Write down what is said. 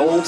gold.